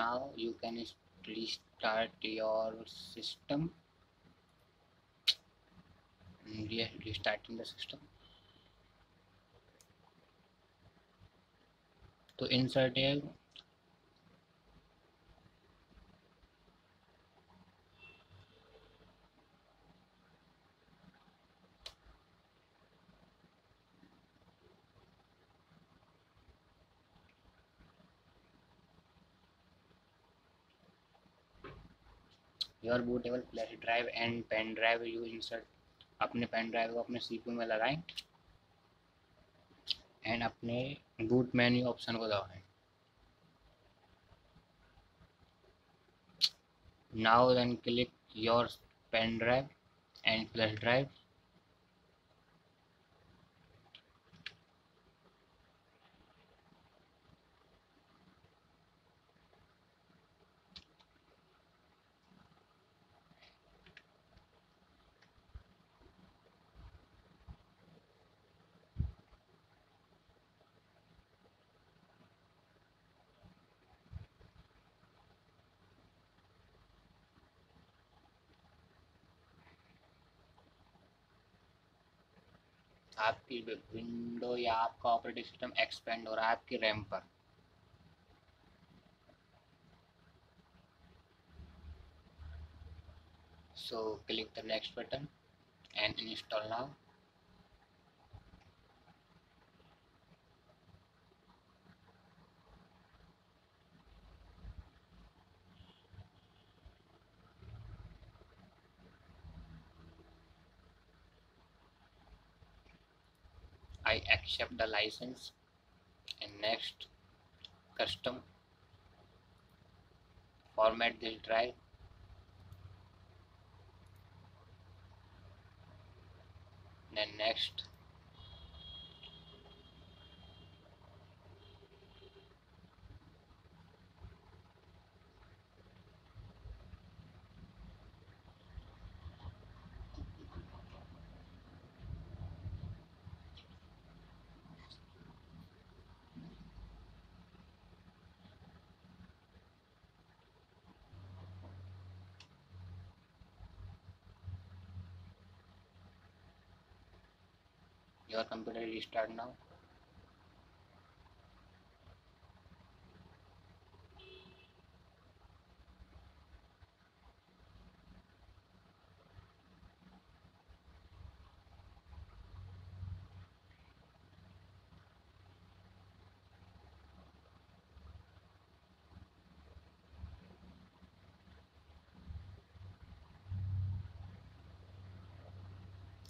now you can restart your system. Yes, restarting the system. तो insert है your bootable flash drive and pen drive you insert. अपने pen drive को अपने CPU में लगाएं and अपने बूट मेन्यू ऑप्शन को दबाएं. Now then click your pen drive and flash drive. आपकी विंडो या आपका ऑपरेटिंग सिस्टम एक्सपेंड हो रहा है आपकी रैम पर. So click the next button and install now. I accept the license and next custom format this drive. Then next your computer restart now.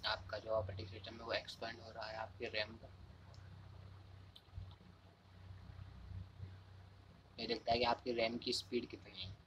आपका जो ऑपरेटिंग सिस्टम है वो एक्सपेंड हो रहा है आपके रैम पर. ये देखता है कि आपकी रैम की स्पीड कितनी है.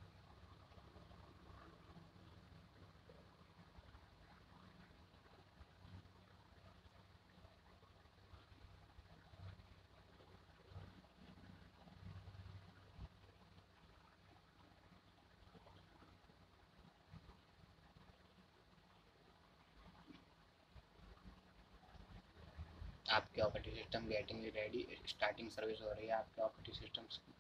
आपके operating system getting ready starting service हो रही है आपके ऑपरेटिंग सिस्टम की.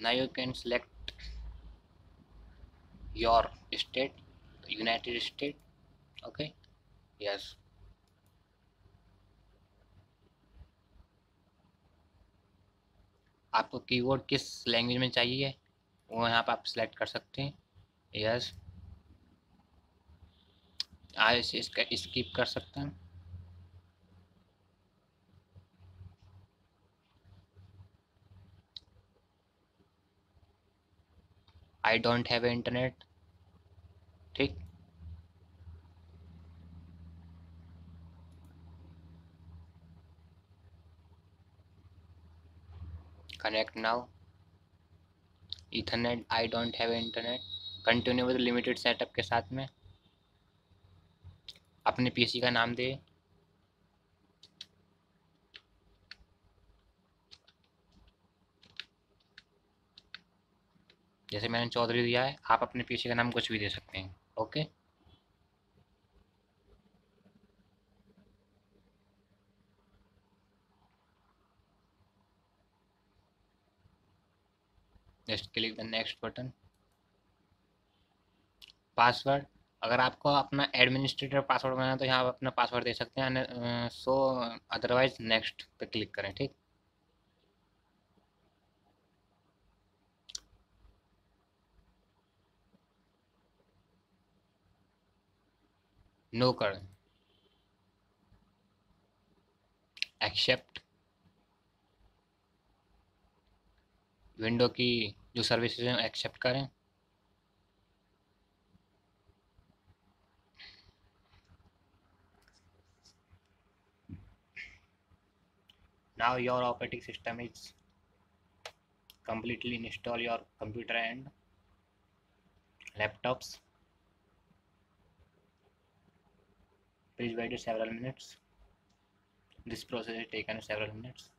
Now you can select your state, United States. Okay, yes. आपको कीवर्ड किस लैंग्वेज में चाहिए वो यहाँ पर आप सेलेक्ट कर सकते हैं। यस, आज इसका स्किप कर सकते हैं। आई डोंट हैव इंटरनेट, ठीक। Connect now, Ethernet, I don't have internet, continue with limited setup के साथ में अपने पीसी का नाम दे। जैसे मैंने चौधरी दिया है, आप अपने पीसी का नाम कुछ भी दे सकते हैं। Okay, just click the next button. Password, अगर आपको अपना एडमिनिस्ट्रेटर पासवर्ड बनाना है तो यहाँ आप अपना पासवर्ड दे सकते हैं। सो अदरवाइज नेक्स्ट पे क्लिक करें, ठीक। नो करें, एक्सेप्ट। विंडो की जो सर्विसेज हैं एक्सेप्ट करें। Now your operating system is completely install your computer and laptops, please wait several minutes, this process is taken several minutes.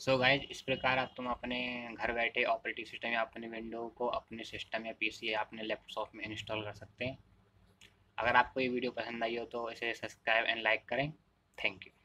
So guys, इस प्रकार आप तुम अपने घर बैठे ऑपरेटिंग सिस्टम या अपने विंडो को अपने सिस्टम या पीसी या अपने लैपटॉप में इंस्टॉल कर सकते हैं। अगर आपको ये वीडियो पसंद आई हो तो इसे सब्सक्राइब एंड लाइक करें। Thank you.